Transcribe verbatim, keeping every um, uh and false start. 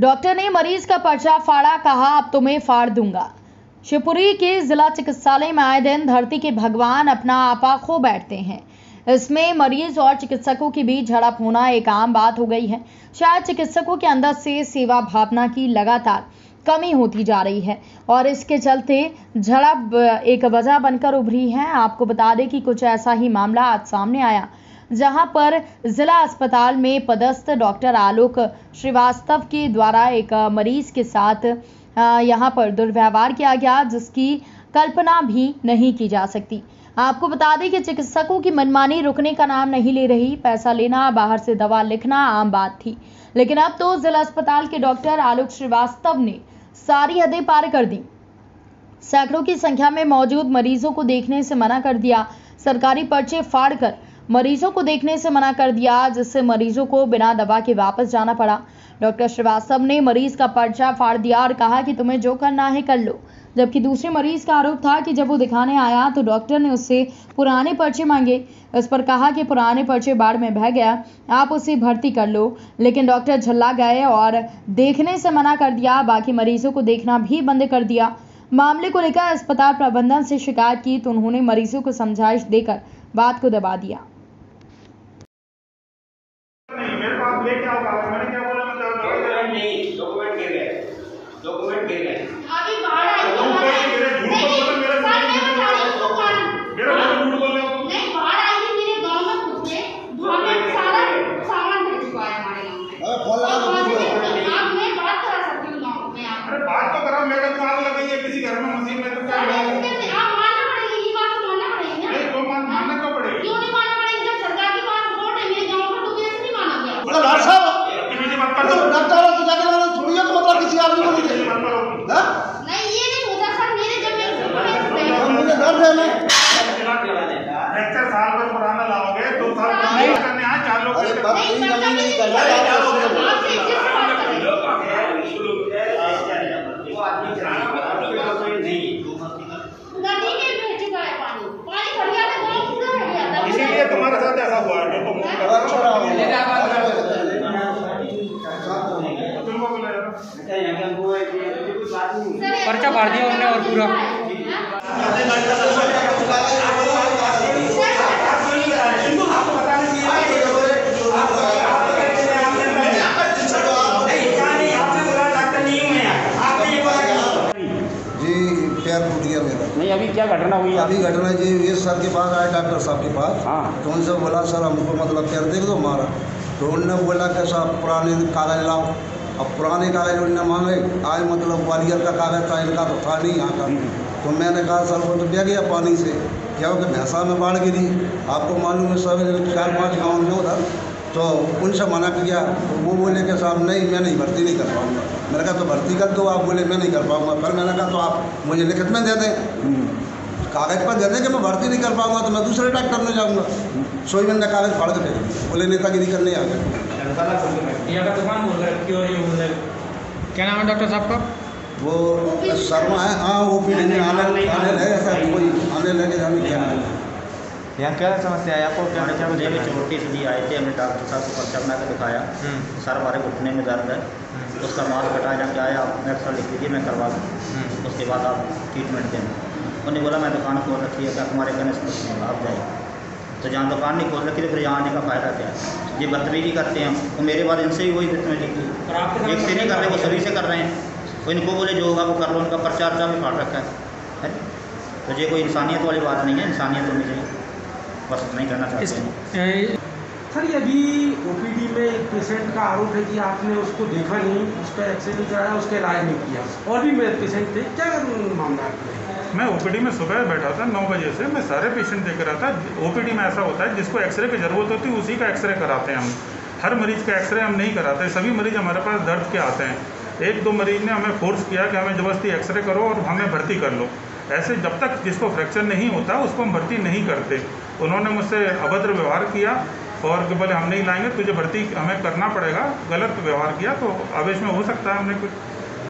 Doctor ने मरीज का पर्चा फाड़ा, कहा अब तुम्हें फाड़ दूंगा। शिवपुरी के जिला चिकित्सालय में आए दिन धरती के भगवान अपना आपा खो बैठते हैं। इसमें मरीज और चिकित्सकों के बीच झड़प होना एक आम बात हो गई है। शायद चिकित्सकों के अंदर से सेवा भावना की लगातार कमी होती जा रही है और इसके चलते झड़प एक वजह बनकर उभरी है। आपको बता दें कि कुछ ऐसा ही मामला आज सामने आया, जहां पर जिला अस्पताल में पदस्थ डॉक्टर आलोक श्रीवास्तव के द्वारा एक मरीज के साथ यहां पर दुर्व्यवहार किया गया, जिसकी कल्पना भी नहीं की जा सकती। आपको बता दें कि चिकित्सकों की मनमानी रुकने का नाम नहीं ले रही। पैसा लेना, बाहर से दवा लिखना आम बात थी, लेकिन अब तो जिला अस्पताल के डॉक्टर आलोक श्रीवास्तव ने सारी हदें पार कर दी। सैकड़ों की संख्या में मौजूद मरीजों को देखने से मना कर दिया, सरकारी पर्चे फाड़कर मरीजों को देखने से मना कर दिया, जिससे मरीजों को बिना दवा के वापस जाना पड़ा। डॉक्टर श्रीवास्तव ने मरीज का पर्चा फाड़ दिया और कहा कि तुम्हें जो करना है कर लो, जबकि दूसरे मरीज का आरोप था कि जब वो दिखाने आया तो डॉक्टर ने उससे पुराने पर्चे मांगे। इस पर कहा कि पुराने पर्चे बाढ़ में बह गया, आप उसे भर्ती कर लो, लेकिन डॉक्टर झल्ला गए और देखने से मना कर दिया, बाकी मरीजों को देखना भी बंद कर दिया। मामले को लेकर अस्पताल प्रबंधन से शिकायत की तो उन्होंने मरीजों को समझाइश देकर बात को दबा दिया। पर्चा फाड़ दिया उन्होंने और पूरा नहीं। अभी क्या घटना हुई? अभी घटना जी ये सर के पास आया, डॉक्टर साहब के पास। हाँ, तो उनसे बोला सर हमको मतलब पैर देख दो मारा, तो उनने बोला कि साहब पुराने कागज लाओ। अब पुराने कागज उनने मांगे, आज मतलब ग्वालियर का कागज था, इनका तो था नहीं यहाँ का। तो मैंने कहा सर वो तो बह गया पानी से, क्या हो कि भैंसा में बाढ़ गिरी, आपको मालूम है सब चार पाँच गाँव में उधर। तो उनसे मना किया, तो वो बोले कि साहब नहीं मैं नहीं भर्ती नहीं कर पाऊँगा। मैंने कहा तो भर्ती कर दो, आप बोले मैं नहीं कर पाऊँगा। पर मैंने कहा तो आप मुझे लिखित में दे दें, कागज पर दे दें कि मैं भर्ती नहीं कर पाऊँगा, तो मैं दूसरे डॉक्टर में जाऊँगा। सो ही मैंने कागज फाड़ के दे, बोले नेतागिरी करने आ गए। क्या नाम है डॉक्टर साहब का? वो शर्मा है। हाँ वो भी आने आने लगे जाने क्या यहाँ क्या समस्या है आपको? क्या क्या मुझे भी छोटी सी आई थी, हमने डॉक्टर साहब को पर्चा बना के दिखाया, सर हमारे घुटने में दर्द है, उसका मास्क हटाया जाके आया, आप एक्सरे लिख दीजिए मैं करवा दूँ, उसके बाद आप ट्रीटमेंट दें। उन्होंने बोला मैं दुकान खोल रखी है, क्या हमारे कहने से कुछ नहीं होगा, आप जाइए। तो जहाँ दुकान नहीं खोल रखी तो फिर यहाँ आने का फायदा क्या है? ये बदतमीजी करते हैं हम, तो मेरे बाद इनसे ही वही बदतमीजी की, एक से नहीं कर रहे वो सभी से कर रहे हैं। इनको बोले जो होगा वो कर लो, उनका प्रचार भी फाड़ रखा है। तो ये कोई इंसानियत वाली बात नहीं है, इंसानियत होनी चाहिए, बस नहीं कहना चाहते हैं। सर अभी ओपीडी में एक पेशेंट का आरोप है कि आपने उसको देखा नहीं, उस पर एक्सरे नहीं कराया, उसका इलाज नहीं किया, और भी मेरे पेशेंट थे, क्या मामला? मैं ओपीडी में सुबह बैठा था नौ बजे से, मैं सारे पेशेंट देख रहा था। ओपीडी में ऐसा होता है जिसको एक्सरे की जरूरत होती है उसी का एक्सरे कराते हैं हम, हर मरीज का एक्सरे हम नहीं कराते। सभी मरीज हमारे पास दर्द के आते हैं, एक दो मरीज ने हमें फोर्स किया कि हमें जबरदस्ती एक्सरे करो और हमें भर्ती कर लो। ऐसे जब तक जिसको फ्रैक्चर नहीं होता उसको हम भर्ती नहीं करते। उन्होंने मुझसे अभद्र व्यवहार किया और कि बोले हम नहीं लाएंगे, तुझे भर्ती हमें करना पड़ेगा, गलत व्यवहार किया। तो आवेश में हो सकता है हमने कुछ